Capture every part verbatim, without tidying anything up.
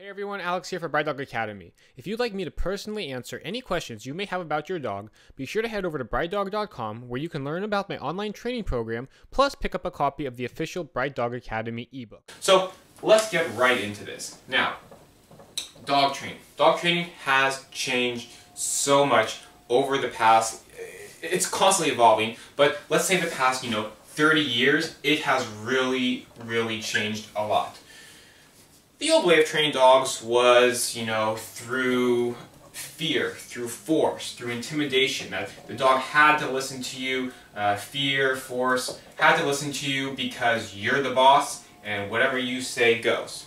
Hey everyone, Alex here for Bright Dog Academy. If you'd like me to personally answer any questions you may have about your dog, be sure to head over to bright dog dot com where you can learn about my online training program, plus pick up a copy of the official Bright Dog Academy ebook. So let's get right into this. Now, dog training. Dog training has changed so much over the past, it's constantly evolving, but let's say the past, you know, thirty years, it has really, really changed a lot. The old way of training dogs was, you know, through fear, through force, through intimidation. That the dog had to listen to you, uh, fear, force, had to listen to you because you're the boss and whatever you say goes.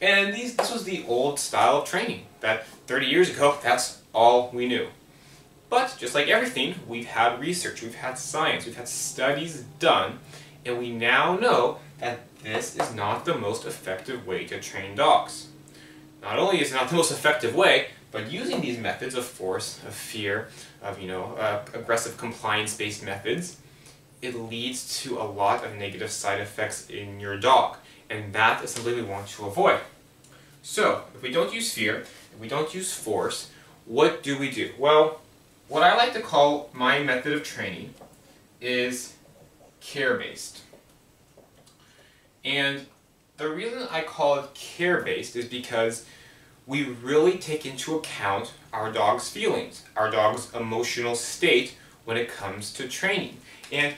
And these, this was the old style of training that thirty years ago, that's all we knew. But just like everything, we've had research, we've had science, we've had studies done, and we now know that this is not the most effective way to train dogs. Not only is it not the most effective way, but using these methods of force, of fear, of, you know, uh, aggressive compliance-based methods, it leads to a lot of negative side effects in your dog, and that is something we want to avoid. So, if we don't use fear, if we don't use force, what do we do? Well, what I like to call my method of training is care-based. And the reason I call it care-based is because we really take into account our dog's feelings, our dog's emotional state when it comes to training. And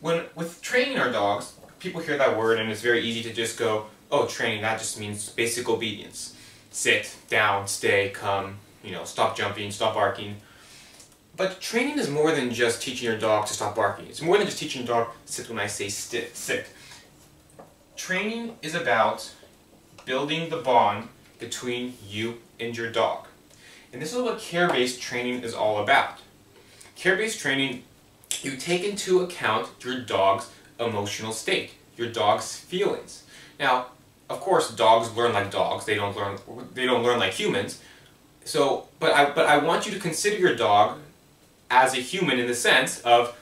when with training our dogs, people hear that word and it's very easy to just go, oh, training, that just means basic obedience. Sit, down, stay, come, you know, stop jumping, stop barking. But training is more than just teaching your dog to stop barking. It's more than just teaching your dog to sit when I say sit, sit. Training is about building the bond between you and your dog. And this is what care-based training is all about. Care-based training, you take into account your dog's emotional state, your dog's feelings. Now, of course, dogs learn like dogs. They don't learn, they don't learn like humans. So, but I, but I want you to consider your dog as a human in the sense of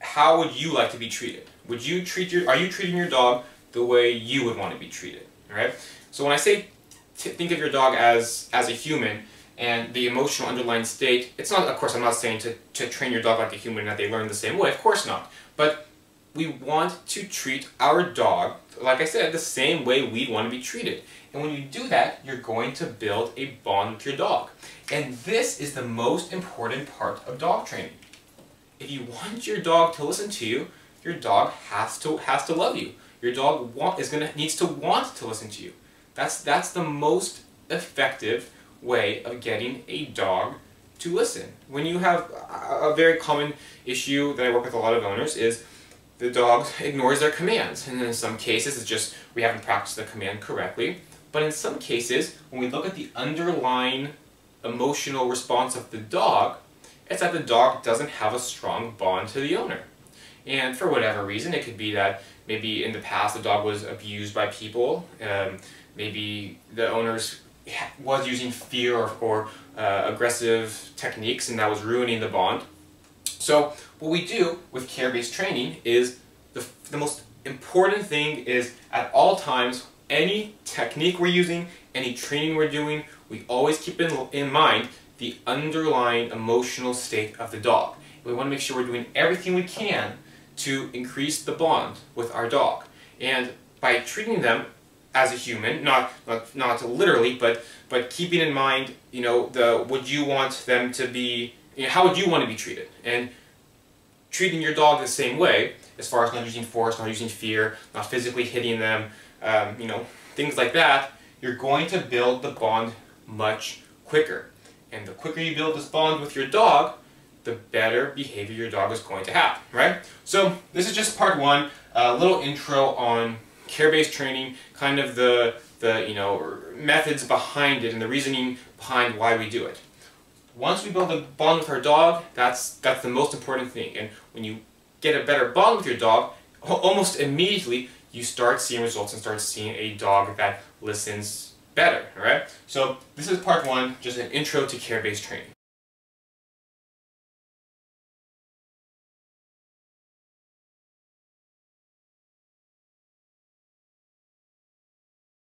how would you like to be treated? Would you treat your, are you treating your dog the way you would want to be treated, right? So when I say t think of your dog as, as a human and the emotional underlying state, it's not, of course, I'm not saying to, to train your dog like a human and that they learn the same way, of course not. But we want to treat our dog, like I said, the same way we'd want to be treated. And when you do that, you're going to build a bond with your dog. And this is the most important part of dog training. If you want your dog to listen to you, your dog has to has to love you. Your dog want, is gonna needs to want to listen to you. That's that's the most effective way of getting a dog to listen. When you have a, a very common issue that I work with a lot of owners is the dog ignores their commands, and in some cases it's just we haven't practiced the command correctly. But in some cases, when we look at the underlying emotional response of the dog, it's that the dog doesn't have a strong bond to the owner. And for whatever reason, it could be that maybe in the past the dog was abused by people, um, maybe the owners was using fear or, or uh, aggressive techniques and that was ruining the bond. So what we do with care-based training is the, the most important thing is at all times, any technique we're using, any training we're doing, we always keep in, in mind the underlying emotional state of the dog. We want to make sure we're doing everything we can to increase the bond with our dog. And by treating them as a human, not, not, not literally, but, but keeping in mind, you know, the, would you want them to be, you know, how would you want to be treated? And treating your dog the same way, as far as not using force, not using fear, not physically hitting them, um, you know, things like that, you're going to build the bond much quicker. And the quicker you build this bond with your dog, the better behavior your dog is going to have, right? So this is just part one, a little intro on care-based training, kind of the, the you know, methods behind it and the reasoning behind why we do it. Once we build a bond with our dog, that's, that's the most important thing. And when you get a better bond with your dog, almost immediately you start seeing results and start seeing a dog that listens better, all right? So this is part one, just an intro to care-based training.